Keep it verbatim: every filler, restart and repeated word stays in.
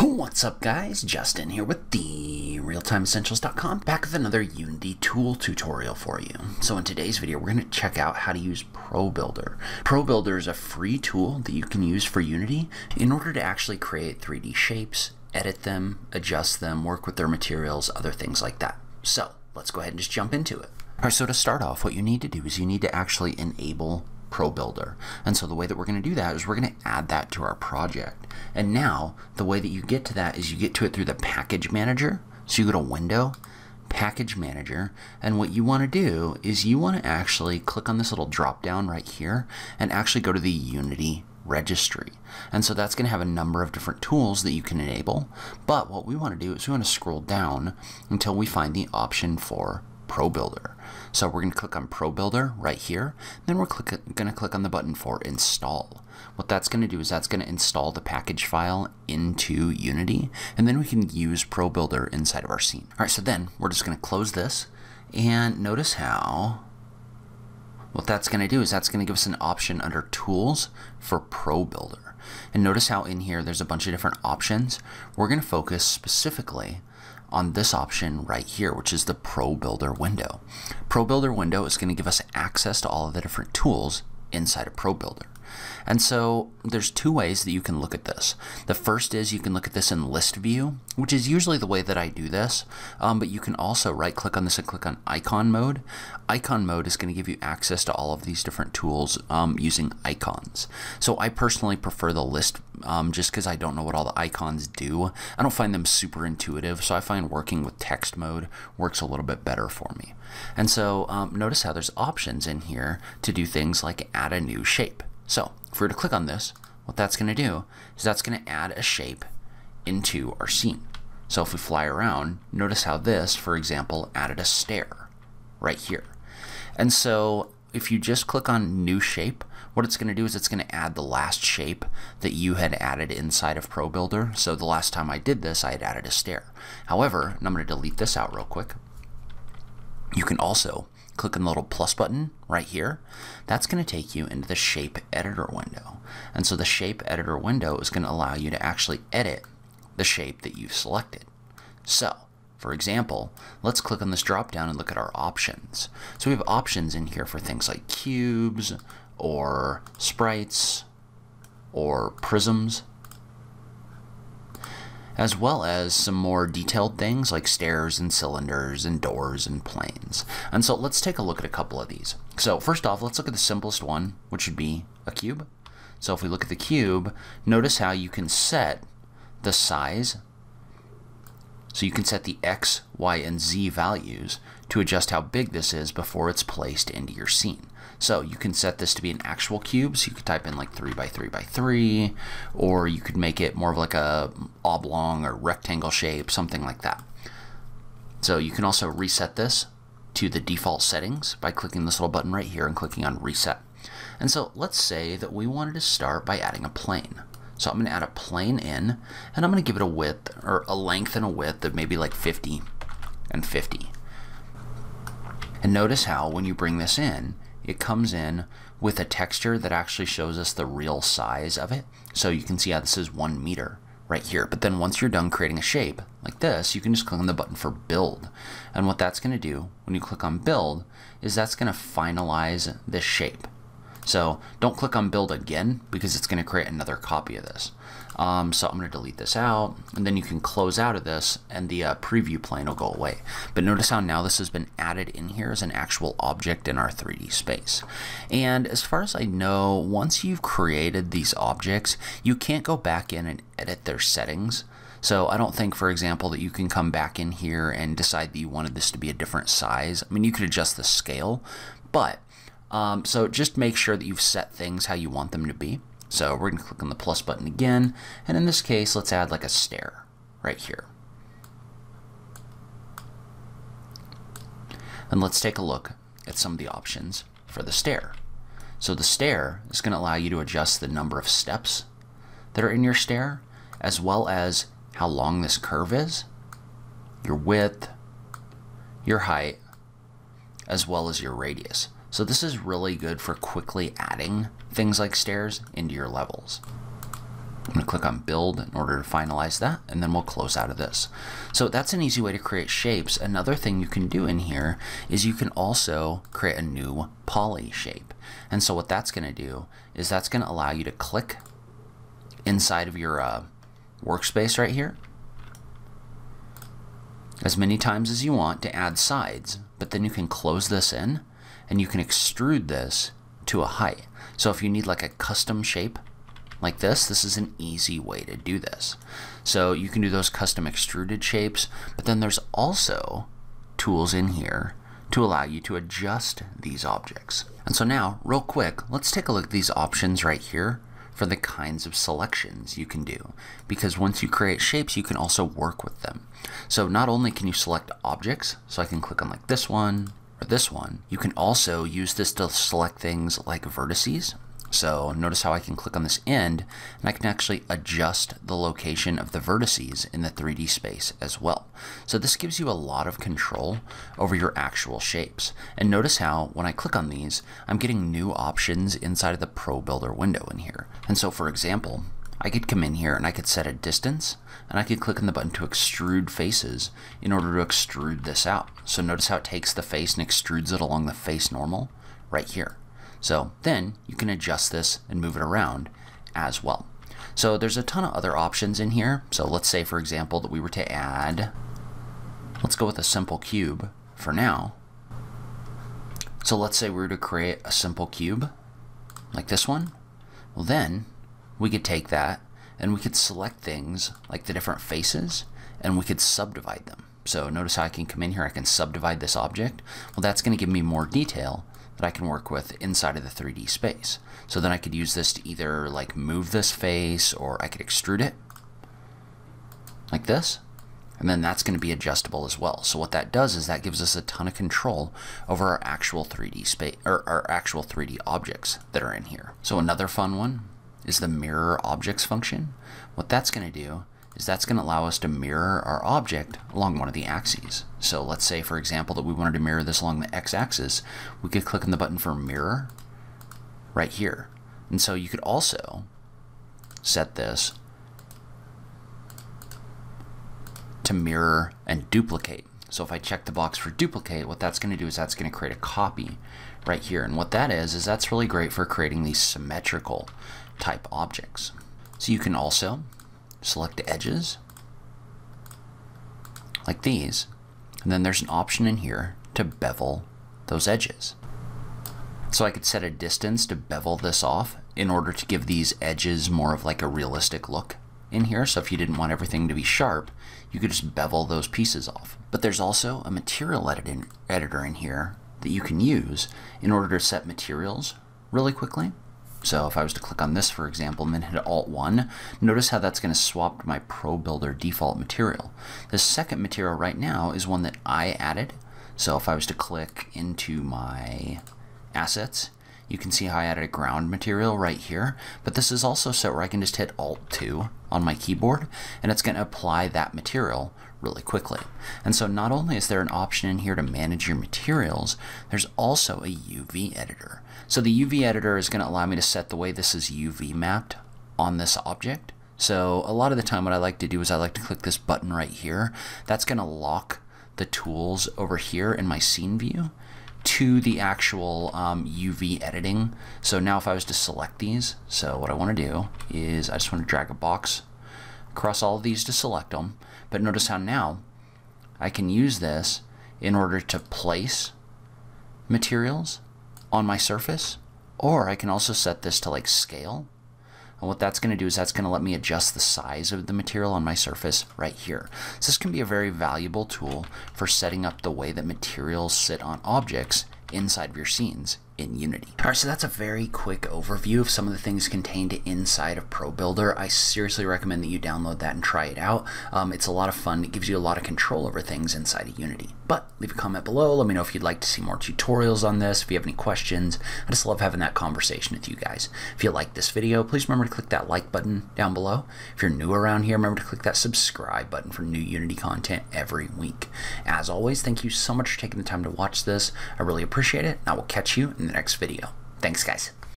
What's up, guys? Justin here with the realtime essentials dot com, back with another Unity tool tutorial for you. So in today's video, we're going to check out how to use ProBuilder. ProBuilder is a free tool that you can use for Unity in order to actually create three D shapes, edit them, adjust them, work with their materials, other things like that. So let's go ahead and just jump into it. All right, so to start off, what you need to do is you need to actually enable ProBuilder. And so the way that we're going to do that is we're going to add that to our project. And now the way that you get to that is you get to it through the package manager. So you go to Window, Package Manager, and what you want to do is you want to actually click on this little drop down right here and actually go to the Unity registry. And so that's going to have a number of different tools that you can enable. But what we want to do is we want to scroll down until we find the option for ProBuilder. So we're going to click on ProBuilder right here. Then we're click, going to click on the button for install. What that's going to do is that's going to install the package file into Unity, and then we can use ProBuilder inside of our scene. All right, so then we're just going to close this, and notice how what that's going to do is that's going to give us an option under Tools for ProBuilder. And notice how in here there's a bunch of different options. We're going to focus specifically on this option right here, which is the ProBuilder window. ProBuilder window is going to give us access to all of the different tools inside of ProBuilder. And so there's two ways that you can look at this. The first is you can look at this in list view, which is usually the way that I do this, um, but you can also right click on this and click on icon mode. Icon mode is going to give you access to all of these different tools um, using icons. So I personally prefer the list um, just because I don't know what all the icons do. I don't find them super intuitive, so I find working with text mode works a little bit better for me. And so um, notice how there's options in here to do things like add a new shape. So if we were to click on this, what that's going to do is that's going to add a shape into our scene. So if we fly around, notice how this, for example, added a stair right here. And so if you just click on new shape, what it's going to do is it's going to add the last shape that you had added inside of ProBuilder. So the last time I did this, I had added a stair. However, and I'm going to delete this out real quick, you can also click on the little plus button right here. That's going to take you into the shape editor window. And so the shape editor window is going to allow you to actually edit the shape that you've selected. So for example, let's click on this drop down and look at our options. So we have options in here for things like cubes or sprites or prisms, as well as some more detailed things like stairs and cylinders and doors and planes. And so let's take a look at a couple of these. So first off, let's look at the simplest one, which would be a cube. So if we look at the cube, notice how you can set the size. So you can set the X, Y, and Z values to adjust how big this is before it's placed into your scene. So you can set this to be an actual cube. So you could type in like three by three by three, or you could make it more of like a oblong or rectangle shape, something like that. So you can also reset this to the default settings by clicking this little button right here and clicking on reset. And so let's say that we wanted to start by adding a plane. So I'm going to add a plane in, and I'm going to give it a width or a length and a width of maybe like fifty and fifty. And notice how when you bring this in, it comes in with a texture that actually shows us the real size of it. So you can see how this is one meter right here. But then once you're done creating a shape like this, you can just click on the button for build. And what that's going to do when you click on build is that's going to finalize this shape. So don't click on build again because it's going to create another copy of this. Um, so I'm going to delete this out, and then you can close out of this and the uh, preview plane will go away. But notice how now this has been added in here as an actual object in our three D space. And as far as I know, once you've created these objects, you can't go back in and edit their settings. So I don't think, for example, that you can come back in here and decide that you wanted this to be a different size. I mean, you could adjust the scale, but Um, so just make sure that you've set things how you want them to be. So we're going to click on the plus button again, and in this case, let's add like a stair right here. And let's take a look at some of the options for the stair. So the stair is going to allow you to adjust the number of steps that are in your stair, as well as how long this curve is, your width, your height, as well as your radius. So this is really good for quickly adding things like stairs into your levels. I'm going to click on build in order to finalize that, and then we'll close out of this. So that's an easy way to create shapes. Another thing you can do in here is you can also create a new poly shape. And so what that's going to do is that's going to allow you to click inside of your uh, workspace right here as many times as you want to add sides, but then you can close this in and you can extrude this to a height. So if you need like a custom shape like this, this is an easy way to do this. So you can do those custom extruded shapes, but then there's also tools in here to allow you to adjust these objects. And so now, real quick, let's take a look at these options right here for the kinds of selections you can do, because once you create shapes, you can also work with them. So not only can you select objects, so I can click on like this one or this one, you can also use this to select things like vertices. So notice how I can click on this end and I can actually adjust the location of the vertices in the three D space as well. So this gives you a lot of control over your actual shapes. And notice how when I click on these, I'm getting new options inside of the ProBuilder window in here. And so for example, I could come in here and I could set a distance, and I could click on the button to extrude faces in order to extrude this out. So notice how it takes the face and extrudes it along the face normal right here. So then you can adjust this and move it around as well. So there's a ton of other options in here. So let's say, for example, that we were to add, let's go with a simple cube for now. So let's say we were to create a simple cube like this one. Well, then we could take that and we could select things like the different faces and we could subdivide them. So notice how I can come in here, I can subdivide this object. Well, that's going to give me more detail that I can work with inside of the three D space. So then I could use this to either like move this face, or I could extrude it like this. And then that's going to be adjustable as well. So what that does is that gives us a ton of control over our actual three D space, or our actual three D objects that are in here. So another fun one is the mirror objects function. What that's going to do is that's going to allow us to mirror our object along one of the axes. So let's say, for example, that we wanted to mirror this along the x-axis. We could click on the button for mirror right here. And so you could also set this to mirror and duplicate. So if I check the box for duplicate, what that's going to do is that's going to create a copy right here. And what that is, is that's really great for creating these symmetrical type objects. So you can also select edges like these, and then there's an option in here to bevel those edges. So I could set a distance to bevel this off in order to give these edges more of like a realistic look in here. So if you didn't want everything to be sharp, you could just bevel those pieces off. But there's also a material editing editor in here that you can use in order to set materials really quickly. So if I was to click on this, for example, and then hit alt one, notice how that's going to swap to my ProBuilder default material. This second material right now is one that I added. So if I was to click into my assets, you can see how I added a ground material right here. But this is also set where I can just hit alt two on my keyboard, and it's going to apply that material really quickly. And so not only is there an option in here to manage your materials, there's also a U V editor. So the U V editor is going to allow me to set the way this is U V mapped on this object. So a lot of the time what I like to do is I like to click this button right here. That's going to lock the tools over here in my scene view to the actual um, U V editing. So now if I was to select these, so what I want to do is I just want to drag a box across all of these to select them. But notice how now I can use this in order to place materials on my surface, or I can also set this to like scale. And what that's going to do is that's going to let me adjust the size of the material on my surface right here. So this can be a very valuable tool for setting up the way that materials sit on objects inside of your scenes in Unity. All right, so that's a very quick overview of some of the things contained inside of ProBuilder. I seriously recommend that you download that and try it out. Um, it's a lot of fun. It gives you a lot of control over things inside of Unity. But leave a comment below. Let me know if you'd like to see more tutorials on this. If you have any questions, I just love having that conversation with you guys. If you like this video, please remember to click that like button down below. If you're new around here, remember to click that subscribe button for new Unity content every week. As always, thank you so much for taking the time to watch this. I really appreciate it. I will catch you in the next video. Thanks, guys.